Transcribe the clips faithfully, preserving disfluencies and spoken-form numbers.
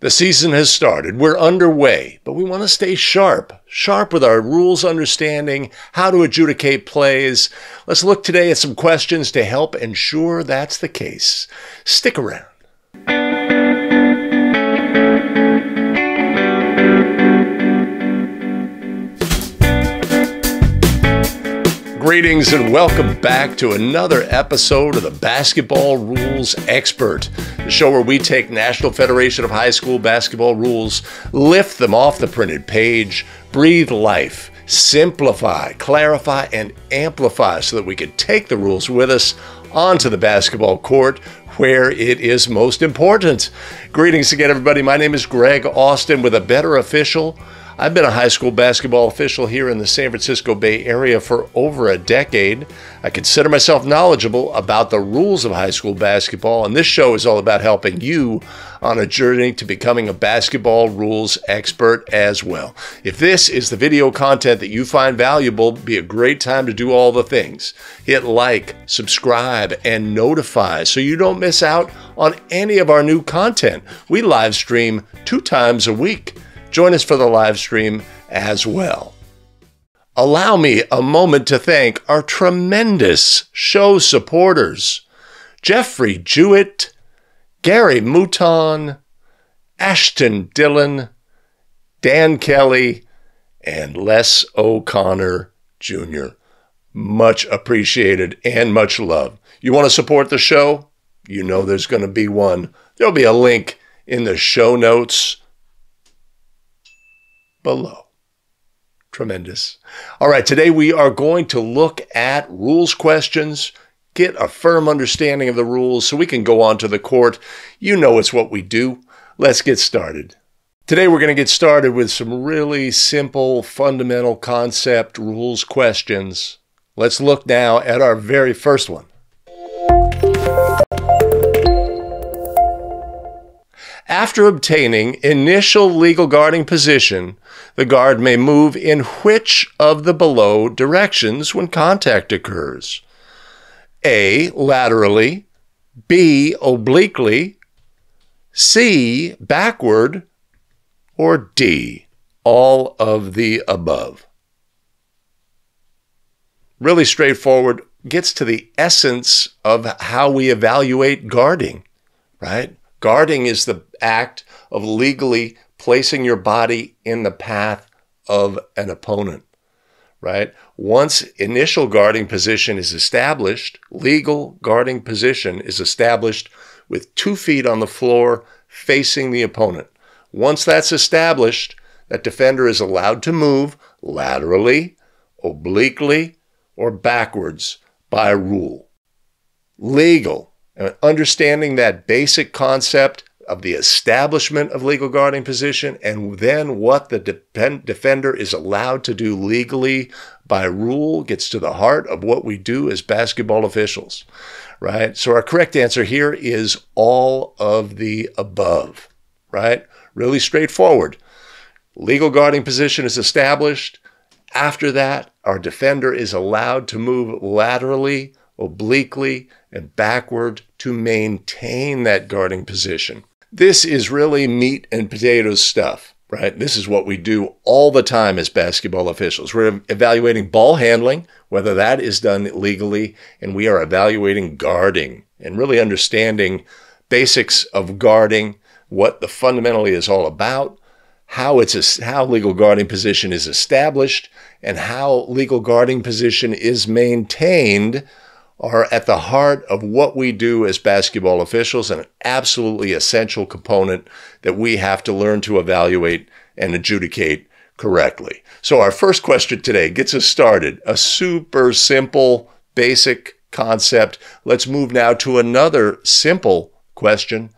The season has started. We're underway, but we want to stay sharp, sharp with our rules understanding, how to adjudicate plays. Let's look today at some questions to help ensure that's the case. Stick around. Greetings and welcome back to another episode of the Basketball Rules Expert, the show where we take National Federation of High School Basketball rules, lift them off the printed page, breathe life, simplify, clarify, and amplify so that we can take the rules with us onto the basketball court where it is most important. Greetings again, everybody. My name is Greg Austin with a Better Official. I've been a high school basketball official here in the San Francisco Bay Area for over a decade. I consider myself knowledgeable about the rules of high school basketball, and this show is all about helping you on a journey to becoming a basketball rules expert as well. If this is the video content that you find valuable, it'd be a great time to do all the things. Hit like, subscribe, and notify so you don't miss out on any of our new content. We live stream two times a week. Join us for the live stream as well. Allow me a moment to thank our tremendous show supporters, Jeffrey Jewett, Gary Mouton, Ashton Dillon, Dan Kelly, and Les O'Connor Junior Much appreciated and much love. You want to support the show? You know there's going to be one. There'll be a link in the show notes below. Tremendous. All right, today we are going to look at rules questions, get a firm understanding of the rules so we can go on to the court. You know it's what we do. Let's get started. Today we're going to get started with some really simple fundamental concept rules questions. Let's look now at our very first one. After obtaining initial legal guarding position, the guard may move in which of the below directions when contact occurs? A. Laterally. B. Obliquely. C. Backward. Or D. All of the above. Really straightforward. Gets to the essence of how we evaluate guarding, right? Guarding is the act of legally placing your body in the path of an opponent, right? Once initial guarding position is established, legal guarding position is established with two feet on the floor facing the opponent. Once that's established, that defender is allowed to move laterally, obliquely, or backwards by rule. Legal. And understanding that basic concept of the establishment of legal guarding position and then what the defender is allowed to do legally by rule gets to the heart of what we do as basketball officials, right? So our correct answer here is all of the above, right? Really straightforward. Legal guarding position is established. After that, our defender is allowed to move laterally, obliquely, and backward to maintain that guarding position. This is really meat and potatoes stuff, right? This is what we do all the time as basketball officials. We're evaluating ball handling, whether that is done legally, and we are evaluating guarding and really understanding basics of guarding, what the fundamentally is all about, how it's a, how legal guarding position is established, and how legal guarding position is maintained are at the heart of what we do as basketball officials and an absolutely essential component that we have to learn to evaluate and adjudicate correctly. So our first question today gets us started. A super simple, basic concept. Let's move now to another simple question.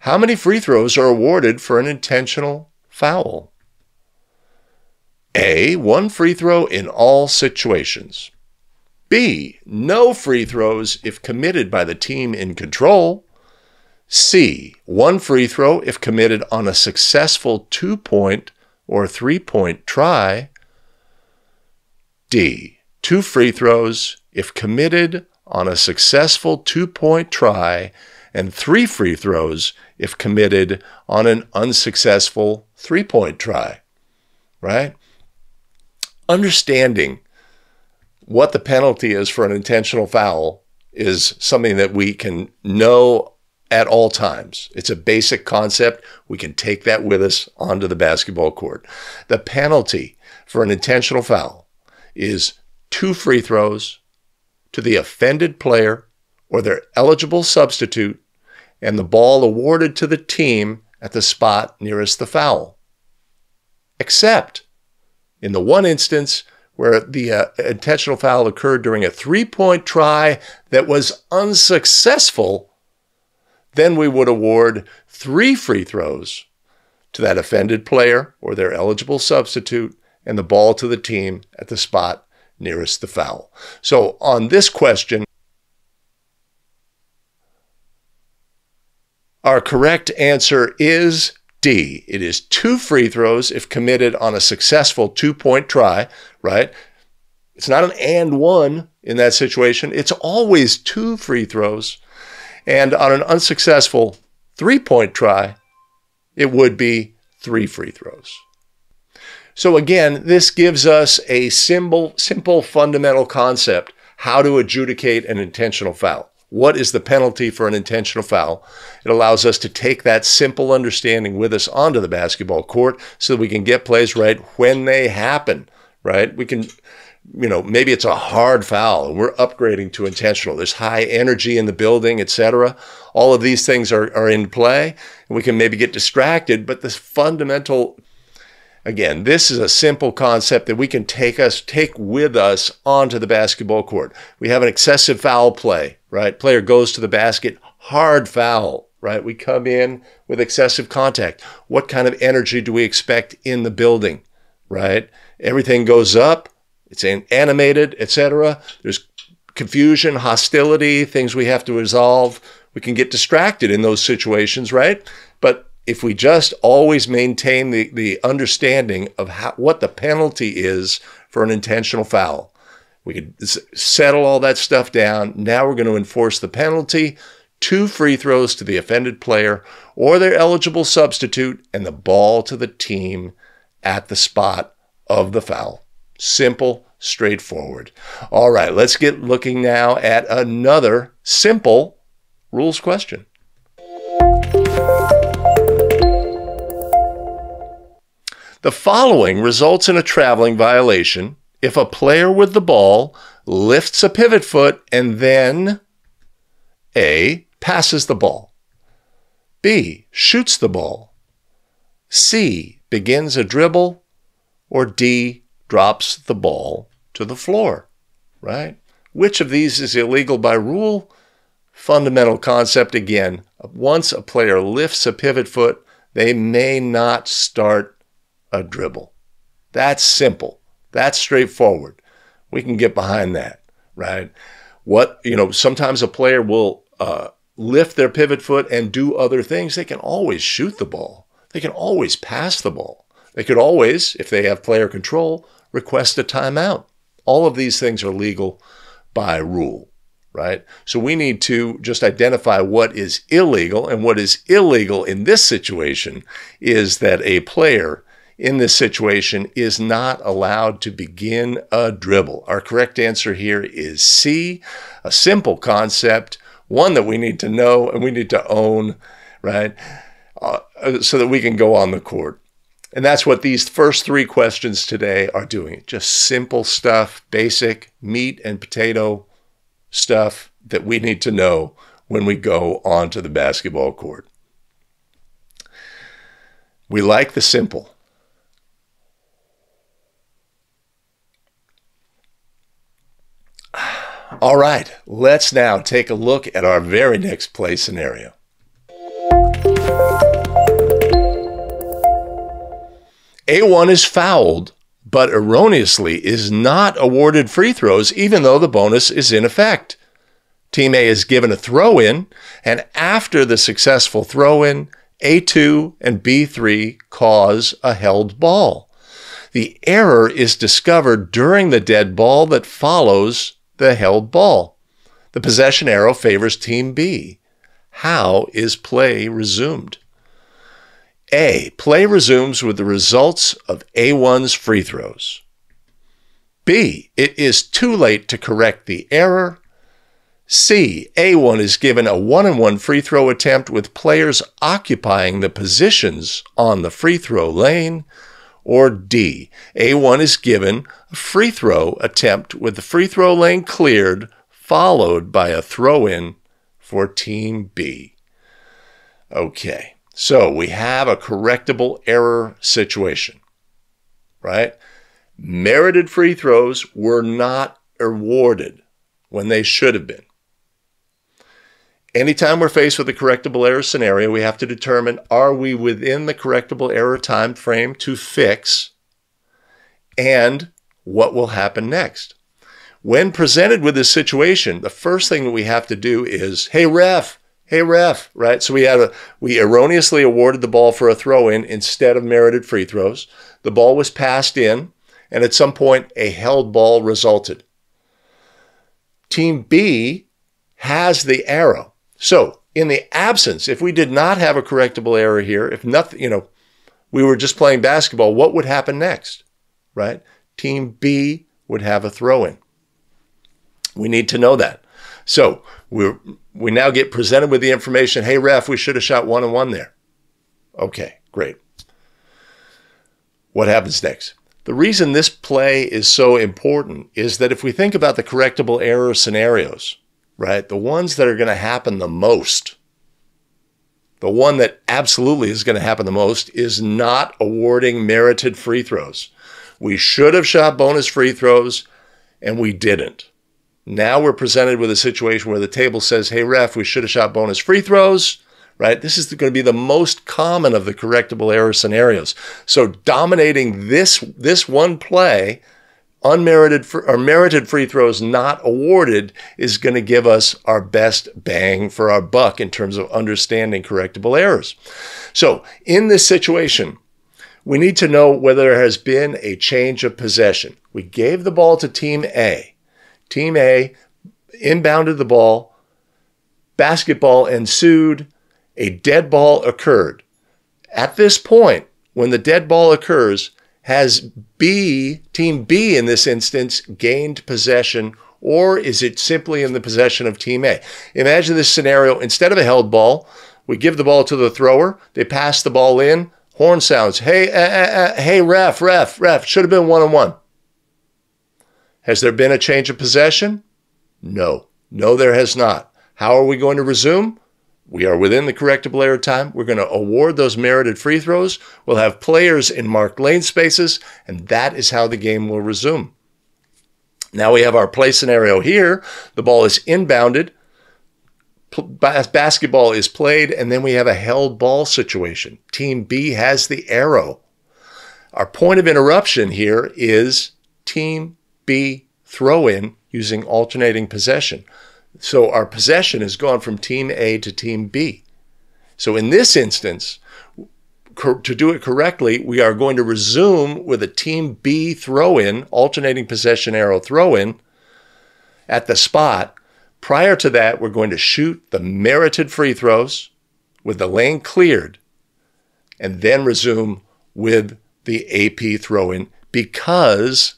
How many free throws are awarded for an intentional foul? A. One free throw in all situations. B. No free throws if committed by the team in control. C. One free throw if committed on a successful two-point or three-point try. D. Two free throws if committed on a successful two-point try and three free throws if committed on an unsuccessful three-point try, right? Understanding what the penalty is for an intentional foul is something that we can know at all times. It's a basic concept. We can take that with us onto the basketball court. The penalty for an intentional foul is two free throws to the offended player or their eligible substitute and the ball awarded to the team at the spot nearest the foul. Except in the one instance where the uh, intentional foul occurred during a three-point try that was unsuccessful, then we would award three free throws to that offended player or their eligible substitute and the ball to the team at the spot nearest the foul. So on this question, our correct answer is D. It is two free throws if committed on a successful two-point try, right? It's not an and one in that situation. It's always two free throws. And on an unsuccessful three-point try, it would be three free throws. So again, this gives us a simple, simple fundamental concept, how to adjudicate an intentional foul. What is the penalty for an intentional foul? It allows us to take that simple understanding with us onto the basketball court so that we can get plays right when they happen, right? We can, you know, maybe it's a hard foul and we're upgrading to intentional. There's high energy in the building, et cetera. All of these things are, are in play, and we can maybe get distracted, but this fundamental... Again, this is a simple concept that we can take us, take with us onto the basketball court. We have an excessive foul play, right? Player goes to the basket, hard foul, right? We come in with excessive contact. What kind of energy do we expect in the building, right? Everything goes up, it's animated, et cetera. There's confusion, hostility, things we have to resolve. We can get distracted in those situations, right? But if we just always maintain the, the understanding of how, what the penalty is for an intentional foul, we could settle all that stuff down. Now we're going to enforce the penalty, two free throws to the offended player or their eligible substitute, and the ball to the team at the spot of the foul. Simple, straightforward. All right, let's get looking now at another simple rules question. The following results in a traveling violation if a player with the ball lifts a pivot foot and then A, passes the ball, B, shoots the ball, C, begins a dribble, or D, drops the ball to the floor, right? Which of these is illegal by rule? Fundamental concept again. Once a player lifts a pivot foot, they may not start a dribble. That's simple. That's straightforward. We can get behind that, right? What, you know, sometimes a player will uh, lift their pivot foot and do other things. They can always shoot the ball. They can always pass the ball. They could always, if they have player control, request a timeout. All of these things are legal by rule, right? So we need to just identify what is illegal, and what is illegal in this situation is that a player in this situation is not allowed to begin a dribble. Our correct answer here is C, a simple concept, one that we need to know and we need to own, right, uh, so that we can go on the court. And that's what these first three questions today are doing. Just simple stuff, basic meat and potato stuff that we need to know when we go onto the basketball court. We like the simple. All right, let's now take a look at our very next play scenario. A one is fouled, but erroneously is not awarded free throws even though the bonus is in effect. Team A is given a throw-in, and after the successful throw-in, A two and B three cause a held ball. The error is discovered during the dead ball that follows the held ball. The possession arrow favors Team B. How is play resumed? A. Play resumes with the results of A one's free throws. B. It is too late to correct the error. C. A one is given a one-on-one free throw attempt with players occupying the positions on the free throw lane. Or D. A one is given a free throw attempt with the free throw lane cleared, followed by a throw-in for Team B. Okay, so we have a correctable error situation, right? Merited free throws were not awarded when they should have been. Anytime we're faced with a correctable error scenario, we have to determine, are we within the correctable error time frame to fix, and what will happen next? When presented with this situation, the first thing that we have to do is, hey, ref, hey, ref, right? So we had a, we erroneously awarded the ball for a throw-in instead of merited free throws. The ball was passed in, and at some point, a held ball resulted. Team B has the arrow. So in the absence, if we did not have a correctable error here, if nothing, you know, we were just playing basketball, what would happen next, right? Team B would have a throw-in. We need to know that. So we we now get presented with the information, hey, ref, we should have shot one and one there. Okay, great. What happens next? The reason this play is so important is that if we think about the correctable error scenarios, right? The ones that are going to happen the most, the one that absolutely is going to happen the most is not awarding merited free throws. We should have shot bonus free throws and we didn't. Now we're presented with a situation where the table says, hey, ref, we should have shot bonus free throws, right? This is going to be the most common of the correctable error scenarios. So dominating this, this one play, unmerited or merited free throws not awarded, is going to give us our best bang for our buck in terms of understanding correctable errors. So in this situation, we need to know whether there has been a change of possession. We gave the ball to Team A. Team A inbounded the ball. Basketball ensued. A dead ball occurred. At this point, when the dead ball occurs, has B, Team B in this instance, gained possession, or is it simply in the possession of Team A? Imagine this scenario. Instead of a held ball, we give the ball to the thrower. They pass the ball in. Horn sounds. Hey, uh, uh, hey, ref, ref, ref. Should have been one-on-one. Has there been a change of possession? No. No, there has not. How are we going to resume? We are within the correctable error time. We're going to award those merited free throws. We'll have players in marked lane spaces, and that is how the game will resume. Now we have our play scenario here. The ball is inbounded. Basketball is played, and then we have a held ball situation. Team B has the arrow. Our point of interruption here is Team B throw-in using alternating possession. So our possession has gone from Team A to Team B. So in this instance, to do it correctly, we are going to resume with a Team B throw-in, alternating possession arrow throw-in at the spot. Prior to that, we're going to shoot the merited free throws with the lane cleared and then resume with the A P throw-in because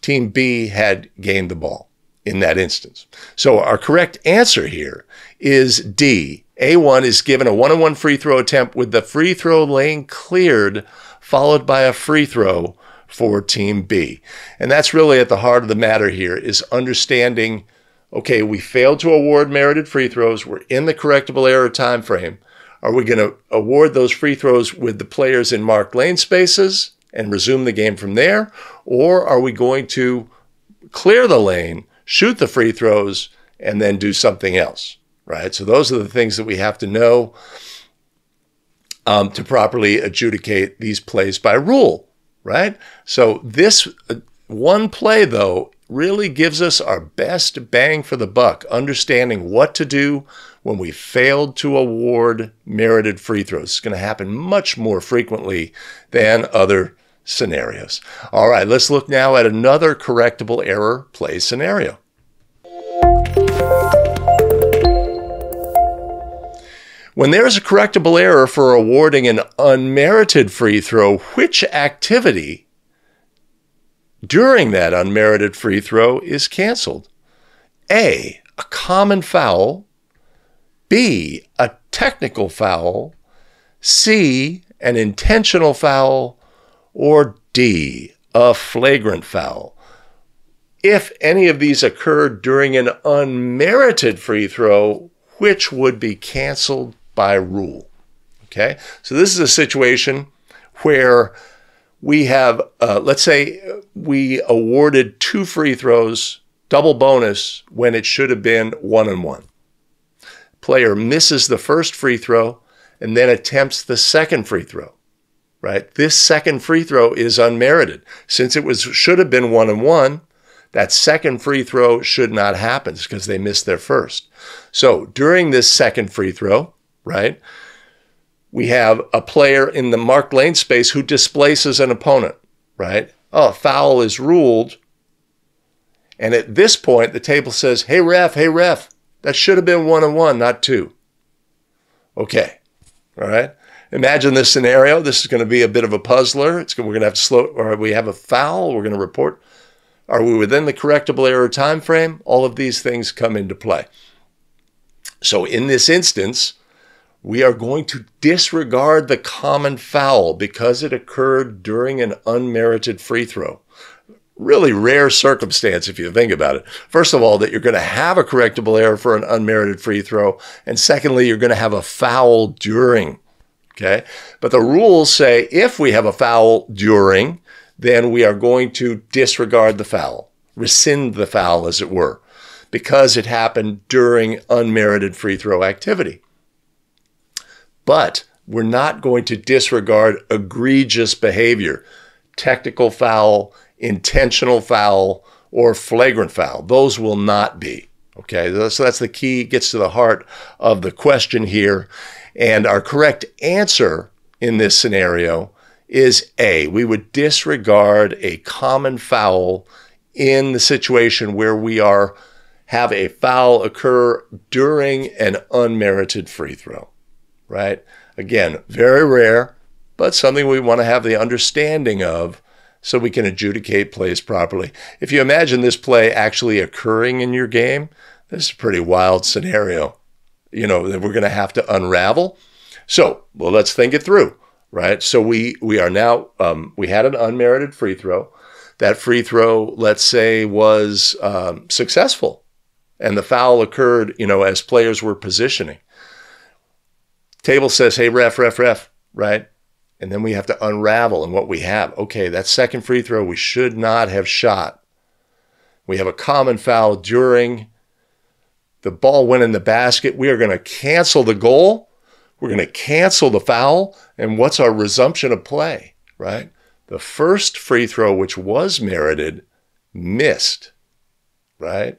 Team B had gained the ball in that instance. So our correct answer here is D. A one is given a one-on-one free throw attempt with the free throw lane cleared, followed by a free throw for Team B. And that's really at the heart of the matter here, is understanding, okay, we failed to award merited free throws. We're in the correctable error time frame. Are we going to award those free throws with the players in marked lane spaces and resume the game from there? Or are we going to clear the lane, shoot the free throws, and then do something else, right? So those are the things that we have to know um, to properly adjudicate these plays by rule, right? So this one play, though, really gives us our best bang for the buck, understanding what to do when we failed to award merited free throws. It's going to happen much more frequently than other scenarios. All right, let's look now at another correctable error play scenario. When there is a correctable error for awarding an unmerited free throw, which activity during that unmerited free throw is canceled? A, a common foul. B, a technical foul. C, an intentional foul. Or D, a flagrant foul. If any of these occurred during an unmerited free throw, which would be canceled by rule? Okay, so this is a situation where we have, uh, let's say we awarded two free throws, double bonus, when it should have been one and one. Player misses the first free throw and then attempts the second free throw, right? This second free throw is unmerited. Since it was should have been one and one, that second free throw should not happen because they missed their first. So during this second free throw, right, we have a player in the marked lane space who displaces an opponent, right? Oh, foul is ruled. And at this point, the table says, hey, ref, hey, ref, that should have been one and one, not two. Okay. All right. Imagine this scenario. This is going to be a bit of a puzzler. It's going, we're going to have to slow, or we have a foul. We're going to report. Are we within the correctable error time frame? All of these things come into play. So in this instance, we are going to disregard the common foul because it occurred during an unmerited free throw. Really rare circumstance if you think about it. First of all, that you're going to have a correctable error for an unmerited free throw. And secondly, you're going to have a foul during. Okay. But the rules say if we have a foul during, then we are going to disregard the foul, rescind the foul, as it were, because it happened during unmerited free throw activity. But we're not going to disregard egregious behavior, technical foul, intentional foul, or flagrant foul. Those will not be. Okay, so that's the key, gets to the heart of the question here. And our correct answer in this scenario is A. We would disregard a common foul in the situation where we are have a foul occur during an unmerited free throw, right? Again, very rare, but something we want to have the understanding of so we can adjudicate plays properly. If you imagine this play actually occurring in your game, this is a pretty wild scenario, you know, that we're going to have to unravel. So, well, let's think it through, right? So we, we are now, um, we had an unmerited free throw. That free throw, let's say, was um, successful. And the foul occurred, you know, as players were positioning. Table says, hey, ref, ref, ref, right? And then we have to unravel in what we have. Okay, that second free throw we should not have shot. We have a common foul during. The ball went in the basket. We are going to cancel the goal. We're going to cancel the foul. And what's our resumption of play, right? The first free throw, which was merited, missed, right?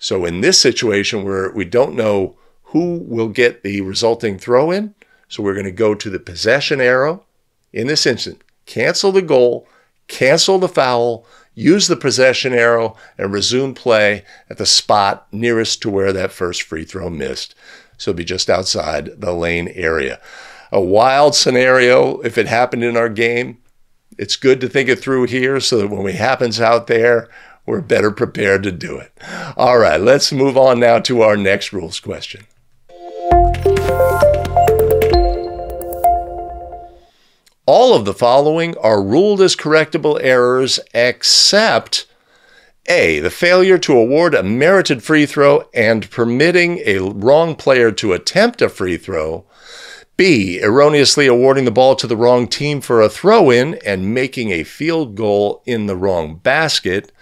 So in this situation where we don't know who will get the resulting throw-in, so we're going to go to the possession arrow in this instant, cancel the goal, cancel the foul, use the possession arrow, and resume play at the spot nearest to where that first free throw missed. So it'll be just outside the lane area. A wild scenario if it happened in our game. It's good to think it through here so that when it happens out there, we're better prepared to do it. All right, let's move on now to our next rules question. All of the following are ruled as correctable errors except A, the failure to award a merited free throw and permitting a wrong player to attempt a free throw. B, erroneously awarding the ball to the wrong team for a throw-in and making a field goal in the wrong basket.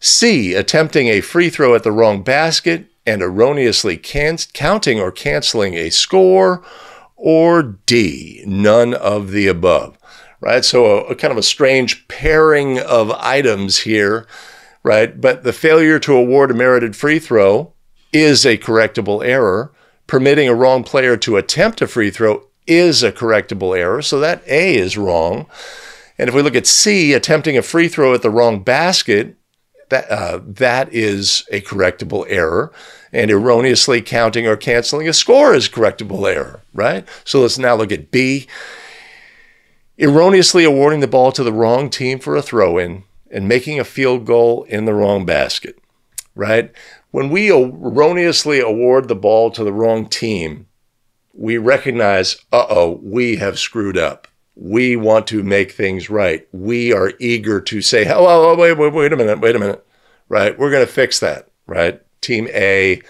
C, attempting a free throw at the wrong basket and erroneously can counting or canceling a score. Or D, none of the above, right? So a, a kind of a strange pairing of items here, right? But the failure to award a merited free throw is a correctable error. Permitting a wrong player to attempt a free throw is a correctable error. So that A is wrong. And if we look at C, attempting a free throw at the wrong basket, That, uh, that is a correctable error, and erroneously counting or canceling a score is correctable error, right? So let's now look at B, erroneously awarding the ball to the wrong team for a throw-in and making a field goal in the wrong basket, right? When we erroneously award the ball to the wrong team, we recognize, uh-oh, we have screwed up. We want to make things right. We are eager to say, oh, oh, oh wait, wait, wait a minute, wait a minute, right? We're going to fix that, right? Team A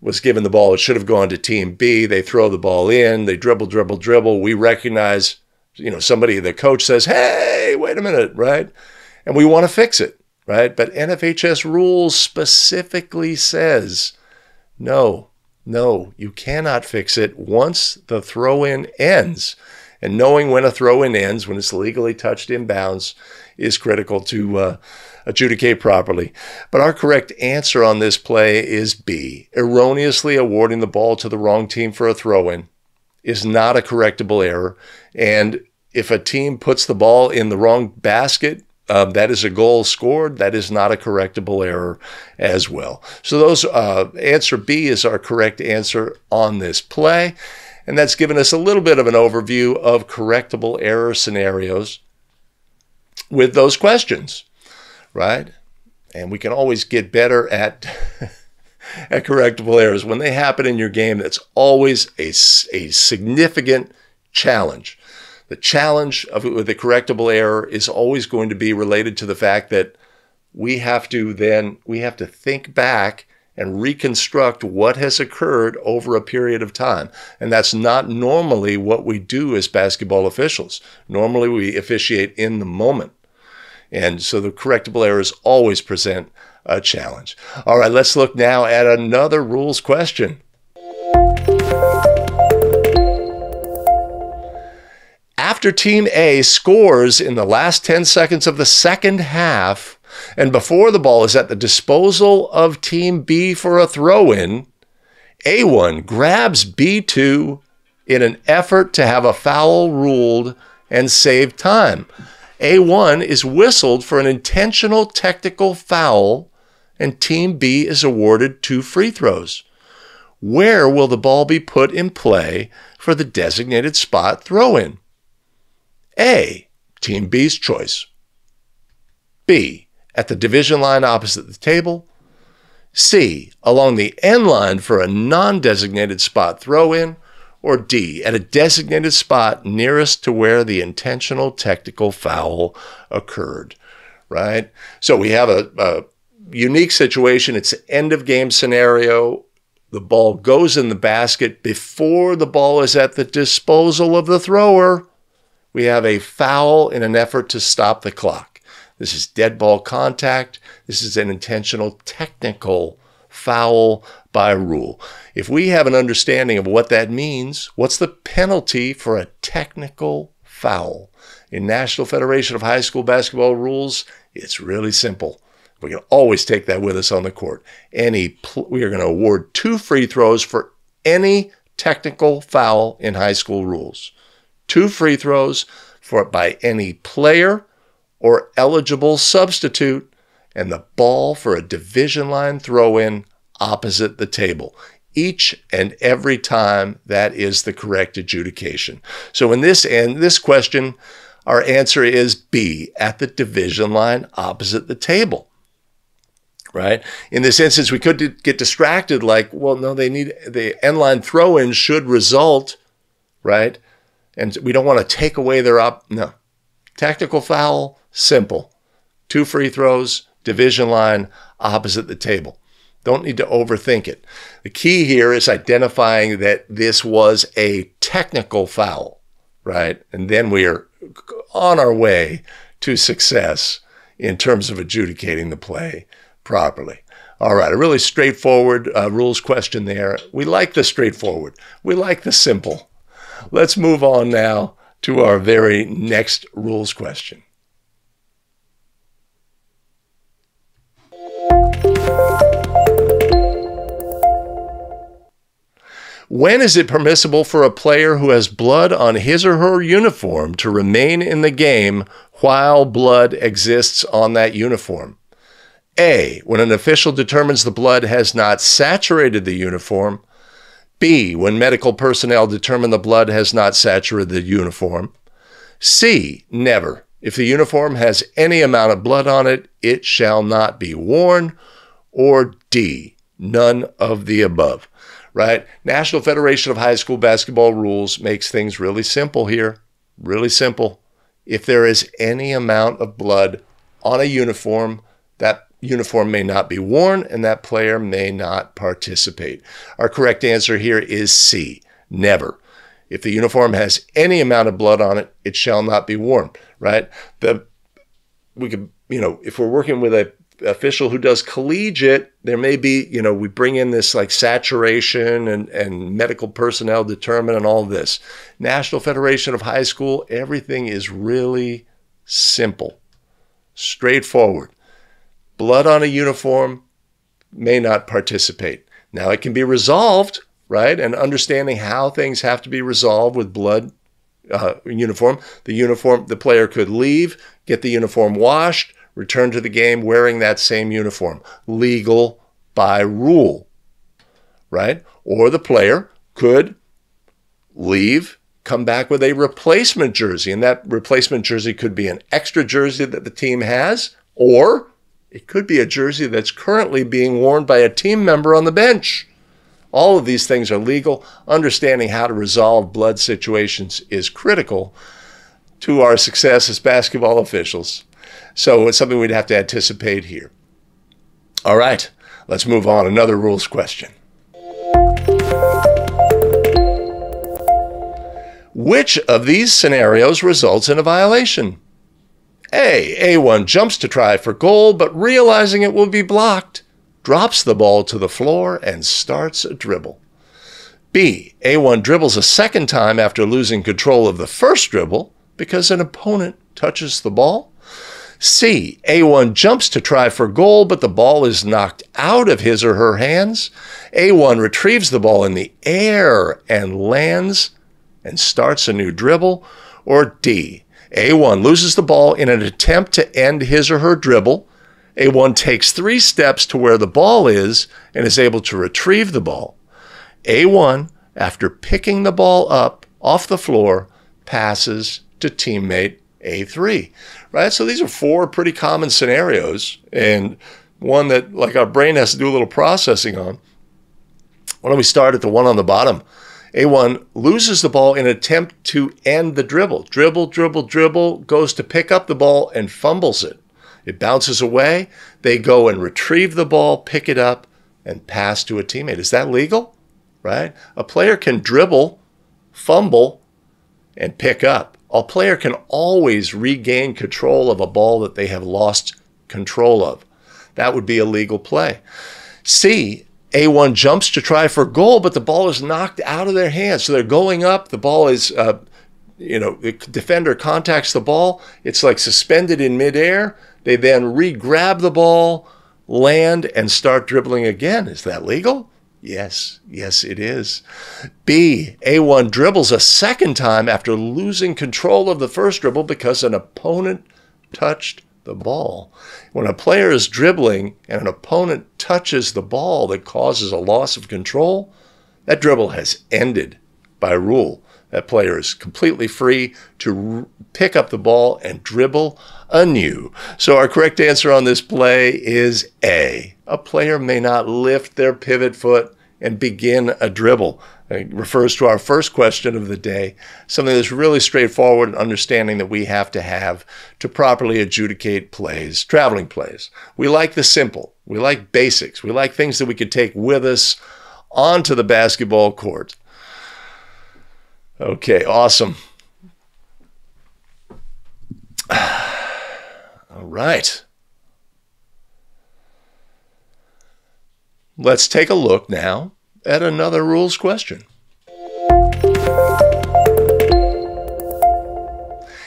was given the ball. It should have gone to team B. They throw the ball in. They dribble, dribble, dribble. We recognize, you know, somebody, the coach says, hey, wait a minute, right? And we want to fix it, right? But N F H S rules specifically says, no, no, you cannot fix it once the throw-in ends. And knowing when a throw-in ends, when it's legally touched in bounds, is critical to uh, adjudicate properly. But our correct answer on this play is B. Erroneously awarding the ball to the wrong team for a throw-in is not a correctable error. And if a team puts the ball in the wrong basket, uh, that is a goal scored. That is not a correctable error as well. So those uh, answer B is our correct answer on this play. And that's given us a little bit of an overview of correctable error scenarios with those questions, right? And we can always get better at, at correctable errors. When they happen in your game, that's always a, a significant challenge. The challenge of with the correctable error is always going to be related to the fact that we have to then, we have to think back and reconstruct what has occurred over a period of time. And that's not normally what we do as basketball officials. Normally we officiate in the moment. And so the correctable errors always present a challenge. All right, let's look now at another rules question. After Team A scores in the last ten seconds of the second half, and before the ball is at the disposal of Team B for a throw-in, A one grabs B two in an effort to have a foul ruled and save time. A one is whistled for an intentional technical foul, and Team B is awarded two free throws. Where will the ball be put in play for the designated spot throw-in? A, Team B's choice. B, at the division line opposite the table. C, along the end line for a non-designated spot throw-in. Or D, at a designated spot nearest to where the intentional technical foul occurred, right? So we have a, a unique situation. It's an end-of-game scenario. The ball goes in the basket before the ball is at the disposal of the thrower. We have a foul in an effort to stop the clock. This is dead ball contact. This is an intentional technical foul by rule. If we have an understanding of what that means, what's the penalty for a technical foul? In National Federation of High School Basketball rules, it's really simple. We can always take that with us on the court. Any we are going to award two free throws for any technical foul in high school rules. Two free throws for by any player or eligible substitute, and the ball for a division line throw-in opposite the table. Each and every time, that is the correct adjudication. So in this and this question, our answer is B, at the division line opposite the table, right? In this instance, we could get distracted like, well, no, they need the end line throw-in should result, right? And we don't want to take away their op, no. Tactical foul, simple. Two free throws, division line, opposite the table. Don't need to overthink it. The key here is identifying that this was a technical foul, right? And then we are on our way to success in terms of adjudicating the play properly. All right, a really straightforward uh, rules question there. We like the straightforward. We like the simple. Let's move on now to our very next rules question. When is it permissible for a player who has blood on his or her uniform to remain in the game while blood exists on that uniform? A, when an official determines the blood has not saturated the uniform. B, when medical personnel determine the blood has not saturated the uniform. C, never. If the uniform has any amount of blood on it, it shall not be worn. Or D, none of the above, right? National Federation of High School Basketball rules makes things really simple here, really simple. If there is any amount of blood on a uniform, that uniform may not be worn and that player may not participate. Our correct answer here is C, never. If the uniform has any amount of blood on it, it shall not be worn, right? The, we could, you know, if we're working with a official who does collegiate, there may be, you know, we bring in this like saturation and, and medical personnel determine and all this. National Federation of High School, everything is really simple, straightforward. Blood on a uniform may not participate. Now it can be resolved, right? And understanding how things have to be resolved with blood uh, uniform. The uniform, the player could leave, get the uniform washed, return to the game wearing that same uniform. Legal by rule, right? Or the player could leave, come back with a replacement jersey, and that replacement jersey could be an extra jersey that the team has, or it could be a jersey that's currently being worn by a team member on the bench. All of these things are legal. Understanding how to resolve blood situations is critical to our success as basketball officials. So it's something we'd have to anticipate here. All right, let's move on. Another rules question. Which of these scenarios results in a violation? A, A one jumps to try for goal, but realizing it will be blocked, drops the ball to the floor and starts a dribble. B, A one dribbles a second time after losing control of the first dribble because an opponent touches the ball. C, A one jumps to try for goal, but the ball is knocked out of his or her hands. A one retrieves the ball in the air and lands and starts a new dribble. Or D, A one loses the ball in an attempt to end his or her dribble. A one takes three steps to where the ball is and is able to retrieve the ball. A one, after picking the ball up off the floor, passes to teammate A three, right? So these are four pretty common scenarios and one that like our brain has to do a little processing on. Why don't we start at the one on the bottom? A one loses the ball in an attempt to end the dribble. Dribble, dribble, dribble, goes to pick up the ball and fumbles it. It bounces away. They go and retrieve the ball, pick it up, and pass to a teammate. Is that legal? Right? A player can dribble, fumble, and pick up. A player can always regain control of a ball that they have lost control of. That would be a legal play. C, A one jumps to try for goal, but the ball is knocked out of their hands. So they're going up. The ball is, uh, you know, the defender contacts the ball. It's like suspended in midair. They then re-grab the ball, land, and start dribbling again. Is that legal? Yes. Yes, it is. B, A one dribbles a second time after losing control of the first dribble because an opponent touched the ball. When a player is dribbling and an opponent touches the ball that causes a loss of control, that dribble has ended by rule. That player is completely free to pick up the ball and dribble anew. So our correct answer on this play is A. A player may not lift their pivot foot and begin a dribble. It refers to our first question of the day, something that's really straightforward and understanding that we have to have to properly adjudicate plays, traveling plays. We like the simple. We like basics. We like things that we could take with us onto the basketball court. Okay, awesome. All right. Let's take a look now at another rules question.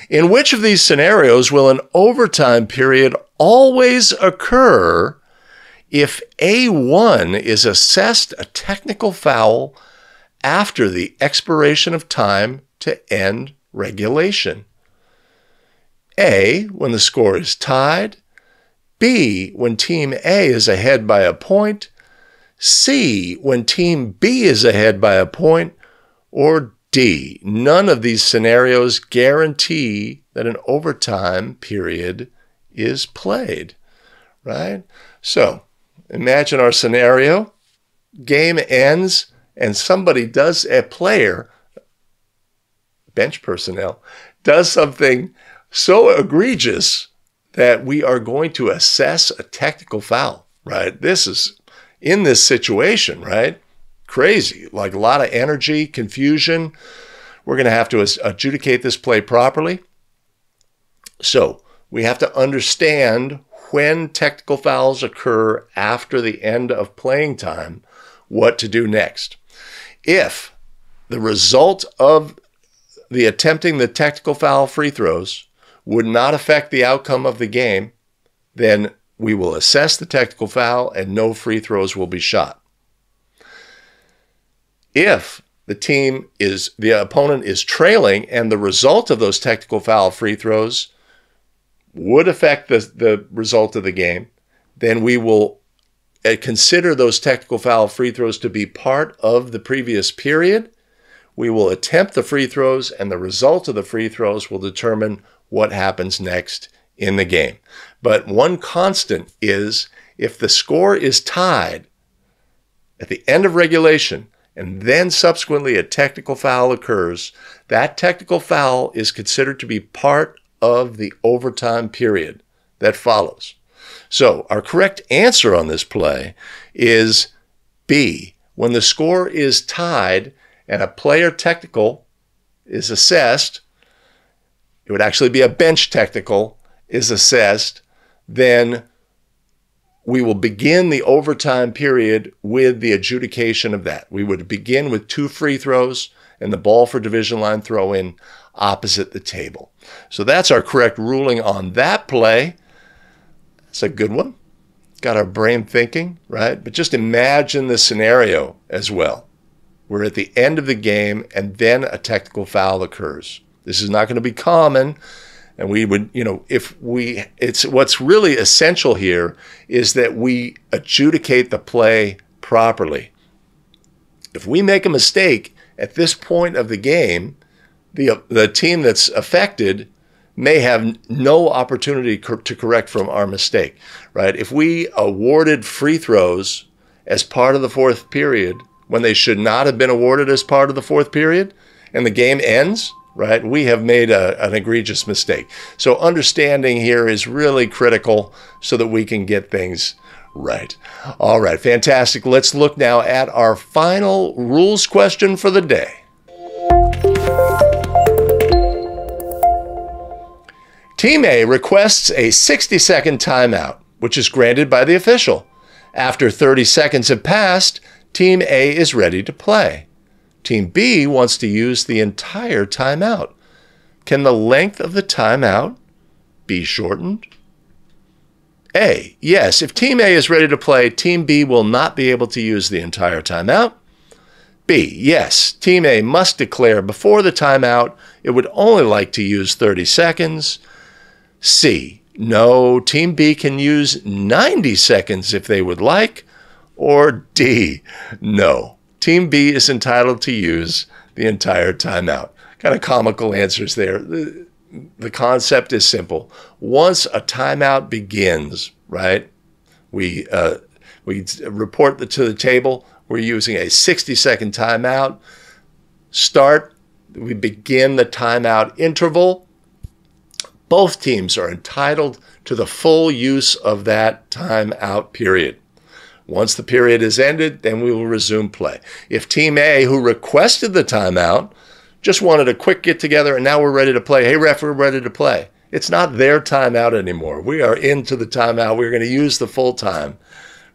In which of these scenarios will an overtime period always occur if A one is assessed a technical foul after the expiration of time to end regulation? A, when the score is tied. B, when Team A is ahead by a point, C, when Team B is ahead by a point, or D, none of these scenarios guarantee that an overtime period is played, right? So imagine our scenario, game ends, and somebody does, a player, bench personnel, does something so egregious that we are going to assess a technical foul, right? This is, in this situation, right? Crazy, like a lot of energy, confusion. We're going to have to adjudicate this play properly. So we have to understand when technical fouls occur after the end of playing time, what to do next. If the result of the attempting the technical foul free throws would not affect the outcome of the game, then we will assess the technical foul and no free throws will be shot. If the team is, the opponent is trailing and the result of those technical foul free throws would affect the, the result of the game, then we will consider those technical foul free throws to be part of the previous period. We will attempt the free throws and the result of the free throws will determine what happens next in the game. But one constant is if the score is tied at the end of regulation and then subsequently a technical foul occurs, that technical foul is considered to be part of the overtime period that follows. So our correct answer on this play is B, when the score is tied and a player technical is assessed, it would actually be a bench technical is assessed, then we will begin the overtime period with the adjudication of that. We would begin with two free throws and the ball for division line throw in opposite the table. So that's our correct ruling on that play. It's a good one. Got our brain thinking, right? But just imagine the scenario as well. We're at the end of the game and then a technical foul occurs. This is not going to be common. And we would, you know, if we, it's what's really essential here is that we adjudicate the play properly. If we make a mistake at this point of the game, the, the team that's affected may have no opportunity co- to correct from our mistake, right? If we awarded free throws as part of the fourth period when they should not have been awarded as part of the fourth period and the game ends, right? We have made a, an egregious mistake. So understanding here is really critical so that we can get things right. All right, fantastic. Let's look now at our final rules question for the day. Team A requests a sixty second timeout, which is granted by the official. After thirty seconds have passed, Team A is ready to play. Team B wants to use the entire timeout. Can the length of the timeout be shortened? A, yes. If Team A is ready to play, Team B will not be able to use the entire timeout. B, yes. Team A must declare before the timeout it would only like to use thirty seconds. C, no. Team B can use ninety seconds if they would like. Or D, no. Team B is entitled to use the entire timeout. Kind of comical answers there. The, the concept is simple. Once a timeout begins, right, we, uh, we report the, to the table. We're using a sixty second timeout. Start, we begin the timeout interval. Both teams are entitled to the full use of that timeout period. Once the period is ended, then we will resume play. If Team A, who requested the timeout, just wanted a quick get together and now we're ready to play. Hey, ref, we're ready to play. It's not their timeout anymore. We are into the timeout. We're going to use the full time,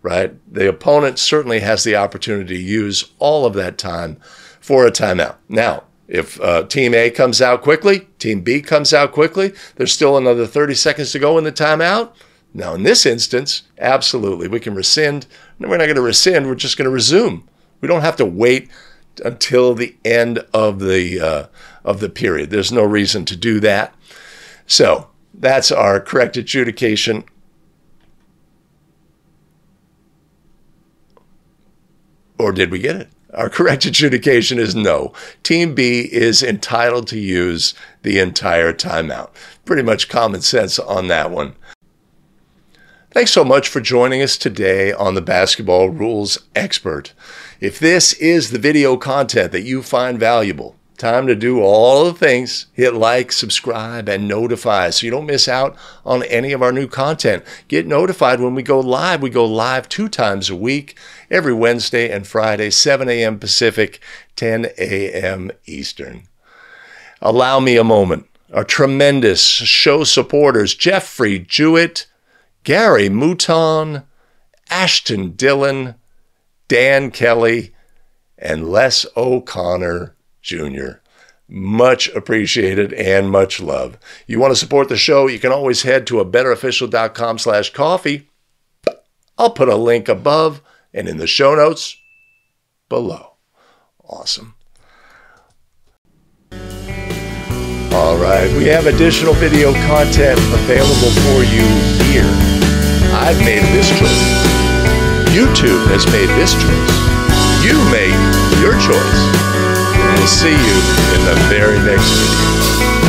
right? The opponent certainly has the opportunity to use all of that time for a timeout. Now, if uh, Team A comes out quickly, Team B comes out quickly, there's still another thirty seconds to go in the timeout. Now, in this instance, absolutely, we can rescind. No, we're not going to rescind. We're just going to resume. We don't have to wait until the end of the uh, of the period. There's no reason to do that. So that's our correct adjudication Or did we get it? Our correct adjudication is no. Team B is entitled to use the entire timeout. Pretty much common sense on that one. Thanks so much for joining us today on the Basketball Rules Expert. If this is the video content that you find valuable, time to do all the things. Hit like, subscribe, and notify so you don't miss out on any of our new content. Get notified when we go live. We go live two times a week, every Wednesday and Friday, seven A M Pacific, ten A M Eastern. Allow me a moment. Our tremendous show supporters, Jeffrey Jewett, Gary Mouton, Ashton Dillon, Dan Kelly, and Les O'Connor Junior Much appreciated and much love. You want to support the show, you can always head to a better official dot com slash coffee. I'll put a link above and in the show notes below. Awesome. All right, we have additional video content available for you here. I've made this choice. YouTube has made this choice. You make your choice. We'll see you in the very next video.